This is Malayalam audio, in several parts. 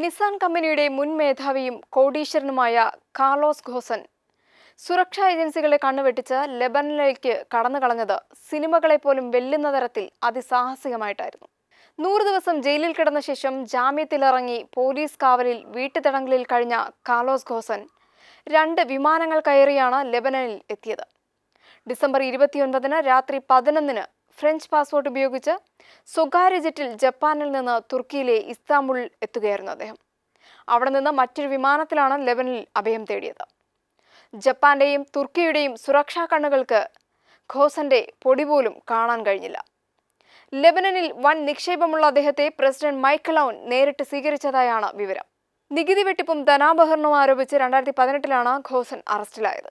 Nissan കമ്പനിയുടെ മുൻ മേധാവിയും കോടീശ്വരനുമായ കാർലോസ് ഘോസൻ സുരക്ഷാ ഏജൻസികളെ കണ്ണുവെട്ടിച്ച് ലെബനനിലേക്ക് കടന്നുകളഞ്ഞത് സിനിമകളെ പോലും വെല്ലുന്ന തരത്തിൽ അതിസാഹസികമായിട്ടായിരുന്നു. 100 ദിവസം ജയിലിൽ കിടന്ന ശേഷം ജാമ്യത്തിലിറങ്ങി പോലീസ് കാവലിൽ വീട്ടുതടങ്കലിൽ കഴിഞ്ഞ കാർലോസ് ഘോസൻ രണ്ട് വിമാനങ്ങൾ കയറിയാണ് ലെബനനിൽ എത്തിയത്. ഡിസംബർ 29 രാത്രി 11 French passport ഉപയോഗിച്ച് സ്വകാര്യ ജെറ്റിൽ ജപ്പാനിൽ നിന്ന് തുർക്കിയിലെ ഇസ്താംബുൾ എത്തുകയായിരുന്നു അദ്ദേഹം. അവിടെ നിന്ന് മറ്റൊരു വിമാനത്തിലാണ് ലെബനനിൽ അഭയം തേടിയത്. ജപ്പാന്റെയും തുർക്കിയുടെയും സുരക്ഷാ കണ്ണുകൾക്ക് ഘോസന്റെ പൊടി പോലും കാണാൻ കഴിഞ്ഞില്ല. ലെബനനിൽ വൻ നിക്ഷേപമുള്ള അദ്ദേഹത്തെ പ്രസിഡന്റ് മൈക്കൽ ഔൺ നേരിട്ട് സ്വീകരിച്ചതായാണ് വിവരം. നികുതി വെട്ടിപ്പും ധനാപഹരണവും ആരോപിച്ച് 2018-ലാണ് ഘോസൻ അറസ്റ്റിലായത്.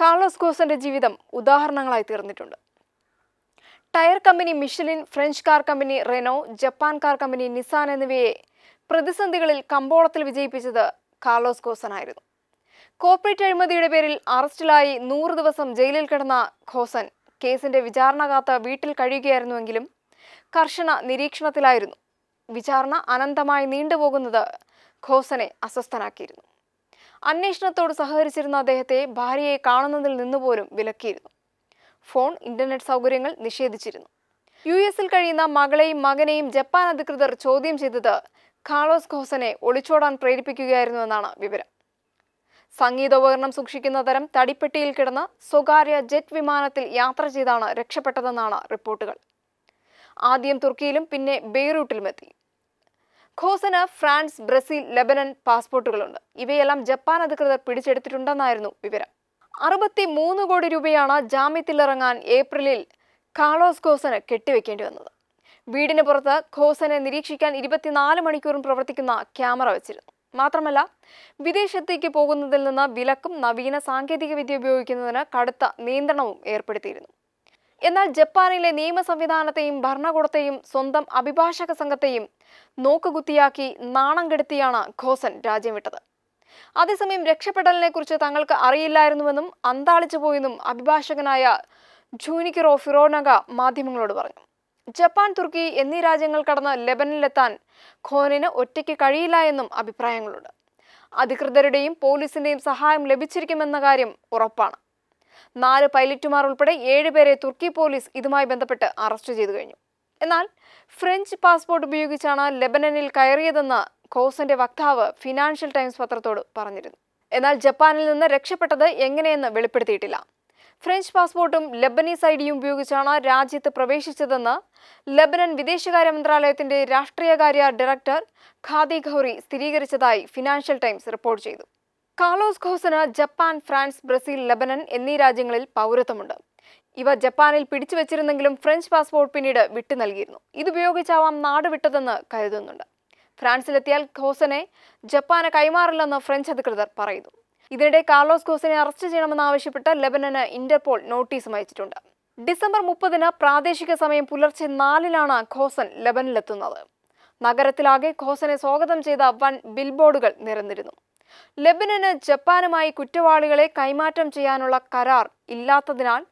കാർലോസ് ഘോസന്റെ ജീവിതം ഉദാഹരണങ്ങളായി തീർന്നിട്ടുണ്ട്. Tyre company Michelin, French car company Renault, Japan car company Nissan എന്നിവയെ പ്രതിസന്ധികളിൽ കമ്പോളത്തിൽ വിജയിപ്പിച്ചത് കാർലോസ് ഘോസനായിരുന്നു. കോർപ്പറേറ്റ് അഴിമതിയുടെ പേരിൽ അറസ്റ്റിലായി 100 ദിവസം ജയിലിൽ കിടന്ന ഘോസൻ കേസിന്റെ വിചാരണ കാത്ത വീട്ടിൽ കഴിയുകയായിരുന്നുവെങ്കിലും കർശന നിരീക്ഷണത്തിലായിരുന്നു. വിചാരണ അനന്തമായി നീണ്ടുപോകുന്നത് ഘോസനെ അസ്വസ്ഥനാക്കിയിരുന്നു. അന്വേഷണത്തോട് സഹകരിച്ചിരുന്ന അദ്ദേഹത്തെ ഭാര്യയെ കാണുന്നതിൽ നിന്നുപോലും വിലക്കിയിരുന്നു. ഫോൺ, ഇന്റർനെറ്റ് സൗകര്യങ്ങൾ നിഷേധിച്ചിരുന്നു. യുഎസിൽ കഴിയുന്ന മകളെയും മകനെയും ജപ്പാൻ അധികൃതർ ചോദ്യം ചെയ്തത് കാർലോസ് ഘോസനെ ഒളിച്ചോടാൻ പ്രേരിപ്പിക്കുകയായിരുന്നുവെന്നാണ് വിവരം. സംഗീതോപകരണം സൂക്ഷിക്കുന്ന തരം തടിപ്പെട്ടിയിൽ കിടന്ന സ്വകാര്യ ജെറ്റ് വിമാനത്തിൽ യാത്ര ചെയ്താണ് രക്ഷപ്പെട്ടതെന്നാണ് റിപ്പോർട്ടുകൾ. ആദ്യം തുർക്കിയിലും പിന്നെ ബെയ്റൂട്ടിലുമെത്തി. ഘോസന് ഫ്രാൻസ്, ബ്രസീൽ, ലെബനൻ പാസ്പോർട്ടുകളുണ്ട്. ഇവയെല്ലാം ജപ്പാൻ അധികൃതർ പിടിച്ചെടുത്തിട്ടുണ്ടെന്നായിരുന്നു വിവരം. 63 കോടി രൂപയാണ് ജാമ്യത്തിലിറങ്ങാൻ ഏപ്രിലിൽ കാർലോസ് ഘോസന് കെട്ടിവെക്കേണ്ടി വന്നത്. വീടിന് പുറത്ത് ഘോസനെ നിരീക്ഷിക്കാൻ 24 മണിക്കൂറും പ്രവർത്തിക്കുന്ന ക്യാമറ വെച്ചിരുന്നു. മാത്രമല്ല, വിദേശത്തേക്ക് പോകുന്നതിൽ നിന്ന് വിലക്കും നവീന സാങ്കേതിക വിദ്യ ഉപയോഗിക്കുന്നതിന് കടുത്ത നിയന്ത്രണവും ഏർപ്പെടുത്തിയിരുന്നു. എന്നാൽ ജപ്പാനിലെ നിയമ സംവിധാനത്തെയും ഭരണകൂടത്തെയും സ്വന്തം അഭിഭാഷക സംഘത്തെയും നോക്കുകുത്തിയാക്കി നാണം കെടുത്തിയാണ് ഘോസൻ രാജ്യം വിട്ടത്. അതേസമയം രക്ഷപ്പെടലിനെ കുറിച്ച് തങ്ങൾക്ക് അറിയില്ലായിരുന്നുവെന്നും അന്താളിച്ചു പോയെന്നും അഭിഭാഷകനായ ജൂനിക്കിറോ ഫിറോനഗ മാധ്യമങ്ങളോട് പറഞ്ഞു. ജപ്പാൻ, തുർക്കി എന്നീ രാജ്യങ്ങൾ കടന്ന് ലെബനനിലെത്താൻ ഘോസന് ഒറ്റയ്ക്ക് കഴിയില്ല എന്നും അഭിപ്രായങ്ങളുണ്ട്. അധികൃതരുടെയും പോലീസിന്റെയും സഹായം ലഭിച്ചിരിക്കുമെന്ന കാര്യം ഉറപ്പാണ്. 4 പൈലറ്റുമാർ ഉൾപ്പെടെ 7 പേരെ തുർക്കി പോലീസ് ഇതുമായി ബന്ധപ്പെട്ട് അറസ്റ്റ് ചെയ്തു കഴിഞ്ഞു. എന്നാൽ ഫ്രഞ്ച് പാസ്പോർട്ട് ഉപയോഗിച്ചാണ് ലെബനനിൽ കയറിയതെന്ന് ഘോസന്റെ വക്താവ് ഫിനാൻഷ്യൽ ടൈംസ് പത്രത്തോട് പറഞ്ഞിരുന്നു. എന്നാൽ ജപ്പാനിൽ നിന്ന് രക്ഷപ്പെട്ടത് എങ്ങനെയെന്ന് വെളിപ്പെടുത്തിയിട്ടില്ല. ഫ്രഞ്ച് പാസ്പോർട്ടും ലെബനീസ് ഐഡിയും ഉപയോഗിച്ചാണ് രാജ്യത്ത് പ്രവേശിച്ചതെന്ന് ലെബനൻ വിദേശകാര്യ മന്ത്രാലയത്തിന്റെ രാഷ്ട്രീയകാര്യ ഡയറക്ടർ ഖാദി ഖൗറി സ്ഥിരീകരിച്ചതായി ഫിനാൻഷ്യൽ ടൈംസ് റിപ്പോർട്ട് ചെയ്തു. കാർലോസ് ഘോസന് ജപ്പാൻ, ഫ്രാൻസ്, ബ്രസീൽ, ലെബനൻ എന്നീ രാജ്യങ്ങളിൽ പൗരത്വമുണ്ട്. ഇവ ജപ്പാനിൽ പിടിച്ചു വെച്ചിരുന്നെങ്കിലും ഫ്രഞ്ച് പാസ്പോർട്ട് പിന്നീട് വിട്ടു നൽകിയിരുന്നു. ഇതുപയോഗിച്ചാവാം നാട് വിട്ടതെന്ന് കരുതുന്നുണ്ട്. ഫ്രാൻസിലെത്തിയാൽ ഘോസനെ ജപ്പാന് കൈമാറില്ലെന്ന് ഫ്രഞ്ച് അധികൃതർ പറയുന്നു. ഇതിനിടെ കാർലോസ് ഘോസനെ അറസ്റ്റ് ചെയ്യണമെന്നാവശ്യപ്പെട്ട് ലെബനന് ഇന്റർപോൾ നോട്ടീസും അയച്ചിട്ടുണ്ട്. ഡിസംബർ 30-ന് പ്രാദേശിക സമയം പുലർച്ചെ 4-ലാണ് ഘോസൻ ലെബനിലെത്തുന്നത്. നഗരത്തിലാകെ ഘോസനെ സ്വാഗതം ചെയ്ത വൻ ബിൽബോർഡുകൾ നിരന്നിരുന്നു. ലെബനന് ജപ്പാനുമായി കുറ്റവാളികളെ കൈമാറ്റം ചെയ്യാനുള്ള കരാർ ഇല്ലാത്തതിനാൽ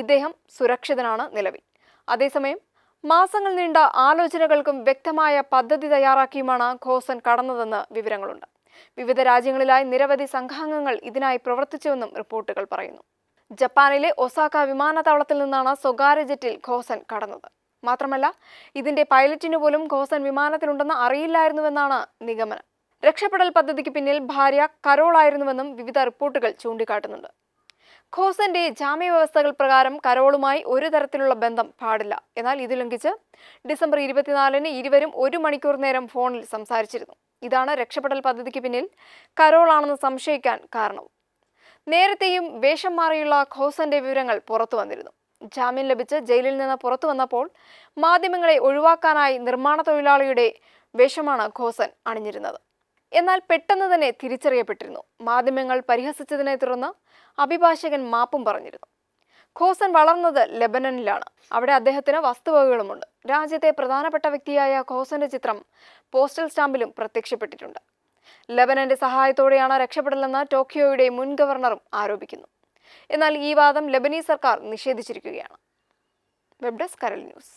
ഇദ്ദേഹം സുരക്ഷിതനാണ് നിലവിൽ. അതേസമയം മാസങ്ങൾ നീണ്ട ആലോചനകൾക്കും വ്യക്തമായ പദ്ധതി തയ്യാറാക്കിയുമാണ് ഘോസൻ കടന്നതെന്ന് വിവരങ്ങളുണ്ട്. വിവിധ രാജ്യങ്ങളിലായി നിരവധി സംഘാംഗങ്ങൾ ഇതിനായി പ്രവർത്തിച്ചുവെന്നും റിപ്പോർട്ടുകൾ പറയുന്നു. ജപ്പാനിലെ ഒസാക്ക വിമാനത്താവളത്തിൽ നിന്നാണ് സ്വകാര്യ ജെറ്റിൽ ഘോസൻ കടന്നത്. മാത്രമല്ല, ഇതിന്റെ പൈലറ്റിനു പോലും ഘോസൻ വിമാനത്തിലുണ്ടെന്ന് അറിയില്ലായിരുന്നുവെന്നാണ് നിഗമനം. രക്ഷപ്പെടൽ പദ്ധതിക്ക് പിന്നിൽ ഭാര്യ കരോളായിരുന്നുവെന്നും വിവിധ റിപ്പോർട്ടുകൾ ചൂണ്ടിക്കാട്ടുന്നുണ്ട്. ഘോസന്റെ ജാമ്യവ്യവസ്ഥകൾ പ്രകാരം കരോളുമായി ഒരു തരത്തിലുള്ള ബന്ധം പാടില്ല. എന്നാൽ ഇത് ലംഘിച്ച് ഡിസംബർ 24-ന് ഇരുവരും 1 മണിക്കൂർ നേരം ഫോണിൽ സംസാരിച്ചിരുന്നു. ഇതാണ് രക്ഷപ്പെടൽ പദ്ധതിക്ക് പിന്നിൽ കരോളാണെന്ന് സംശയിക്കാൻ കാരണവും. നേരത്തെയും വേഷം മാറിയുള്ള ഘോസന്റെ വിവരങ്ങൾ പുറത്തു വന്നിരുന്നു. ജാമ്യം ലഭിച്ച് ജയിലിൽ നിന്ന് പുറത്തു വന്നപ്പോൾ മാധ്യമങ്ങളെ ഒഴിവാക്കാനായി നിർമ്മാണ തൊഴിലാളിയുടെ വേഷമാണ് ഘോസൻ അണിഞ്ഞിരുന്നത്. എന്നാൽ പെട്ടെന്ന് തന്നെ തിരിച്ചറിയപ്പെട്ടിരുന്നു. മാധ്യമങ്ങൾ പരിഹസിച്ചതിനെ തുടർന്ന് അഭിഭാഷകൻ മാപ്പും പറഞ്ഞിരുന്നു. ഘോസൻ വളർന്നത് ലെബനനിലാണ്. അവിടെ അദ്ദേഹത്തിന് വസ്തുവകകളുമുണ്ട്. രാജ്യത്തെ പ്രധാനപ്പെട്ട വ്യക്തിയായ ഘോസന്റെ ചിത്രം പോസ്റ്റൽ സ്റ്റാമ്പിലും പ്രത്യക്ഷപ്പെട്ടിട്ടുണ്ട്. ലെബനന്റെ സഹായത്തോടെയാണ് രക്ഷപ്പെടലെന്ന് ടോക്കിയോയുടെ മുൻ ഗവർണറും ആരോപിക്കുന്നു. എന്നാൽ ഈ വാദം ലെബനീസ് സർക്കാർ നിഷേധിച്ചിരിക്കുകയാണ്. വെബ് ഡെസ്ക് കരൽ ന്യൂസ്.